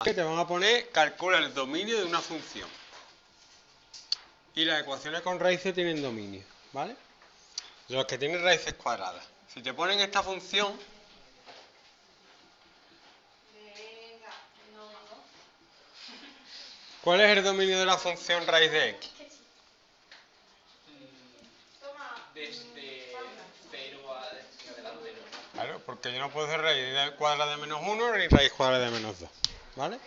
Aquí te vamos a poner calcula el dominio de una función. Y las ecuaciones con raíces tienen dominio, ¿vale? Los que tienen raíces cuadradas. Si te ponen esta función, ¿cuál es el dominio de la función raíz de x? Desde 0 hacia adelante, ¿no? Claro, porque yo no puedo hacer raíz cuadrada de menos 1 ni raíz cuadrada de menos 2, ¿vale?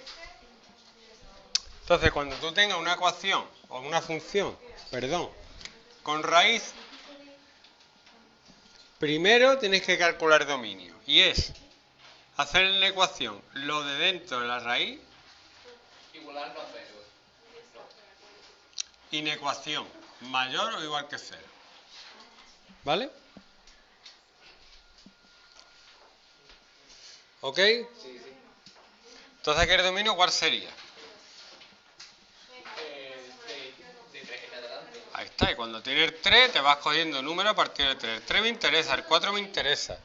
Entonces, cuando tú tengas una ecuación, o una función, perdón, con raíz, primero tienes que calcular dominio. Y es hacer en la ecuación lo de dentro de la raíz igualarlo a 0. Inecuación mayor o igual que 0. ¿Vale? ¿Ok? Sí, sí. Entonces, ¿qué dominio cuál sería? De 3 en adelante. Ahí está, y cuando tienes el 3 te vas cogiendo números a partir del 3. El 3 me interesa, el 4 me interesa,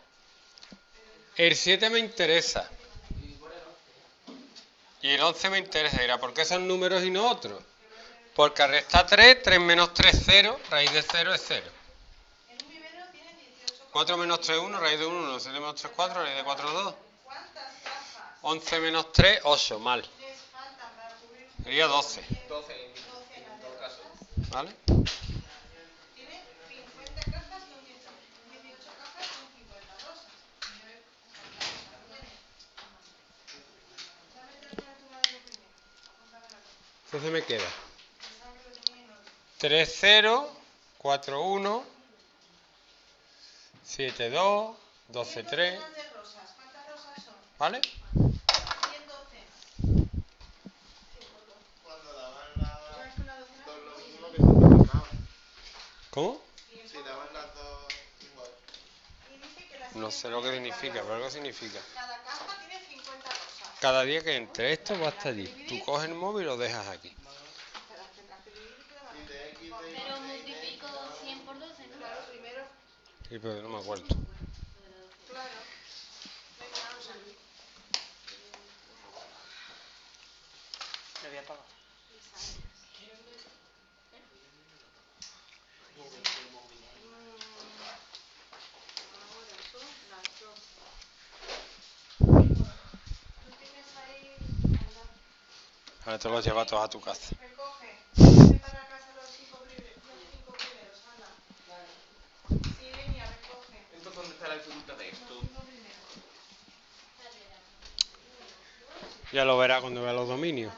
el 7 me interesa y el 11 me interesa. Dirá, ¿por qué son números y no otros? Porque al restar 3, 3 menos 3 es 0, raíz de 0 es 0. 4 menos 3 es 1, raíz de 1 1, 7 menos 3 es 4, raíz de 4 es 2. 11 menos 3, 8, mal. Sería 12. 12 en todo caso. ¿Vale? Tiene 50 cajas con 18 cajas con 50 rosas. Entonces me queda 3, 0, 4, 1, 7, 2, 12, 3. ¿Cuántas rosas son? ¿Vale? ¿Cómo? Si daban las dos igual. No sé lo que significa, pero algo significa. Cada caja tiene 50 rosas. Cada día que entre esto va hasta allí. Tú coges el móvil y lo dejas aquí. Pero multiplico 100 por 12, ¿no? Claro, primero. Sí, pero no me acuerdo. Claro. Le voy a apagar. Ahora te los llevas todos a tu casa. Recoge, para casa los 5 primeros, Ana. Sí, venía, recoge. Entonces, ¿dónde está la dificultad de esto? Ya lo verá cuando vea los dominios.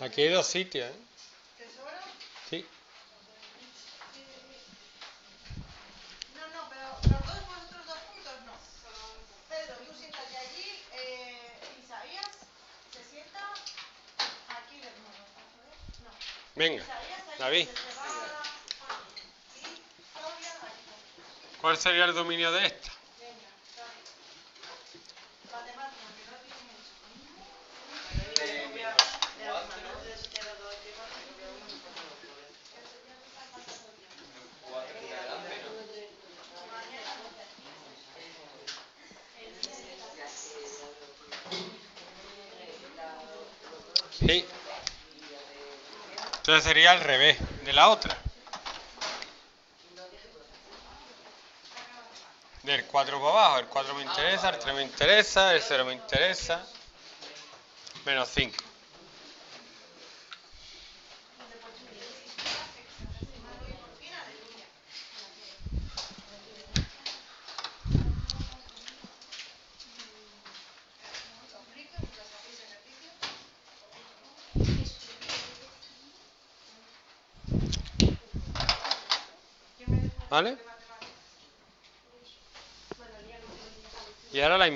Aquí hay dos sitios, ¿eh? ¿Te sobra? Sí. Venga, David. ¿Cuál sería el dominio de esta? Sí. Entonces sería al revés de la otra. Del 4 para abajo, el 4 me interesa, el 3 me interesa, el 0 me interesa. Menos 5. ¿Vale? Y ahora la